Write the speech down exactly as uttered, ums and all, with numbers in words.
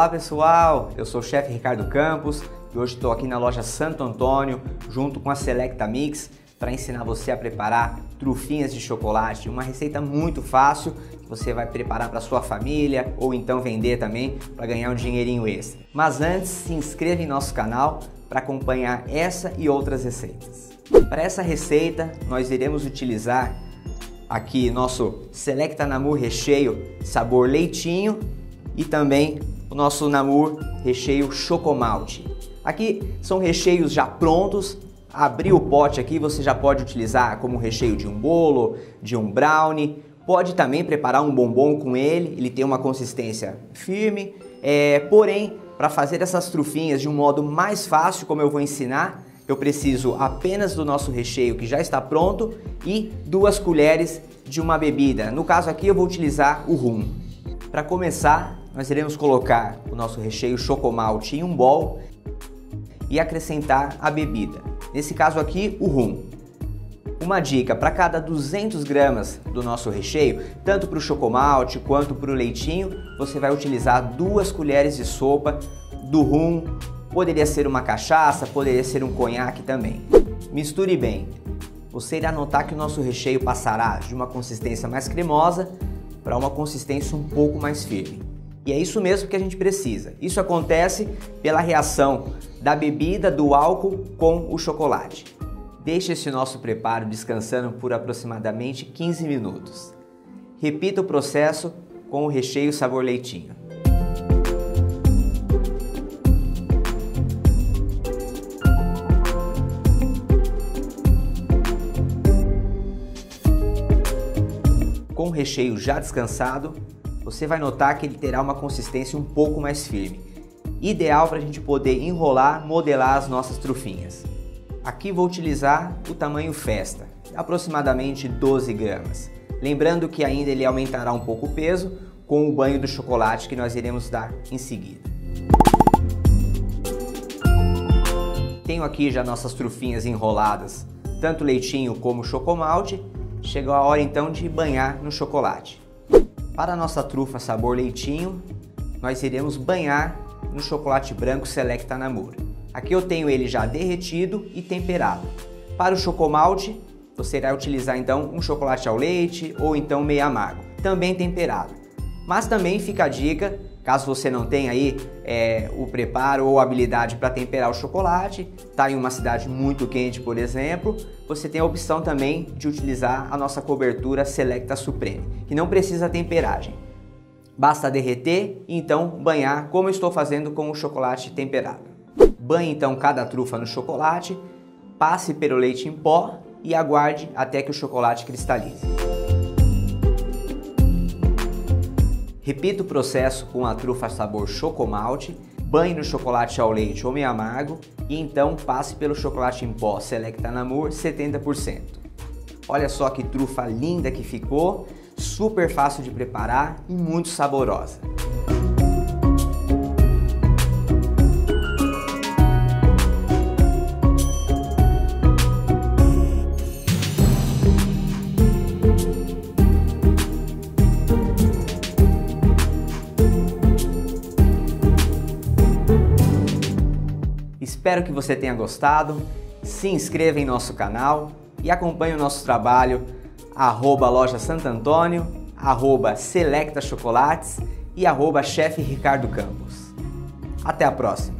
Olá pessoal, eu sou o chefe Ricardo Campos e hoje estou aqui na loja Santo Antônio junto com a Selecta Mix para ensinar você a preparar trufinhas de chocolate, uma receita muito fácil que você vai preparar para sua família ou então vender também para ganhar um dinheirinho extra. Mas antes, se inscreva em nosso canal para acompanhar essa e outras receitas. Para essa receita, nós iremos utilizar aqui nosso Selecta Namur recheio sabor leitinho e também o nosso Namur recheio Chocomalte. Aqui são recheios já prontos. Abrir o pote aqui, você já pode utilizar como recheio de um bolo, de um brownie. Pode também preparar um bombom com ele, ele tem uma consistência firme. É, porém, para fazer essas trufinhas de um modo mais fácil, como eu vou ensinar, eu preciso apenas do nosso recheio que já está pronto e duas colheres de uma bebida. No caso aqui eu vou utilizar o rum. Para começar, nós iremos colocar o nosso recheio Chocomalte em um bowl e acrescentar a bebida, nesse caso aqui o rum. Uma dica, para cada duzentas gramas do nosso recheio, tanto para o Chocomalte quanto para o leitinho, você vai utilizar duas colheres de sopa do rum, poderia ser uma cachaça, poderia ser um conhaque também. Misture bem, você irá notar que o nosso recheio passará de uma consistência mais cremosa para uma consistência um pouco mais firme. E é isso mesmo que a gente precisa. Isso acontece pela reação da bebida, do álcool com o chocolate. Deixe esse nosso preparo descansando por aproximadamente quinze minutos. Repita o processo com o recheio sabor leitinho. Com o recheio já descansado, você vai notar que ele terá uma consistência um pouco mais firme, ideal para a gente poder enrolar, modelar as nossas trufinhas. Aqui vou utilizar o tamanho festa, aproximadamente doze gramas. Lembrando que ainda ele aumentará um pouco o peso com o banho do chocolate que nós iremos dar em seguida. Tenho aqui já nossas trufinhas enroladas, tanto leitinho como chocomalte. Chegou a hora então de banhar no chocolate. Para a nossa trufa sabor leitinho, nós iremos banhar no chocolate branco Selecta Namur. Aqui eu tenho ele já derretido e temperado. Para o chocomalte, você irá utilizar então um chocolate ao leite ou então meio amargo, também temperado. Mas também fica a dica, caso você não tenha aí é, o preparo ou habilidade para temperar o chocolate, está em uma cidade muito quente, por exemplo, você tem a opção também de utilizar a nossa cobertura Selecta Supreme, que não precisa temperagem. Basta derreter e então banhar, como eu estou fazendo com o chocolate temperado. Banhe então cada trufa no chocolate, passe pelo leite em pó e aguarde até que o chocolate cristalize. Repita o processo com a trufa sabor chocomalte, banhe no chocolate ao leite ou meio amargo e então passe pelo chocolate em pó Selecta Namur setenta por cento. Olha só que trufa linda que ficou, super fácil de preparar e muito saborosa. Espero que você tenha gostado, se inscreva em nosso canal e acompanhe o nosso trabalho, arroba loja Santo Antônio, arroba Selecta Chocolates e arroba chefe Ricardo Campos. Até a próxima!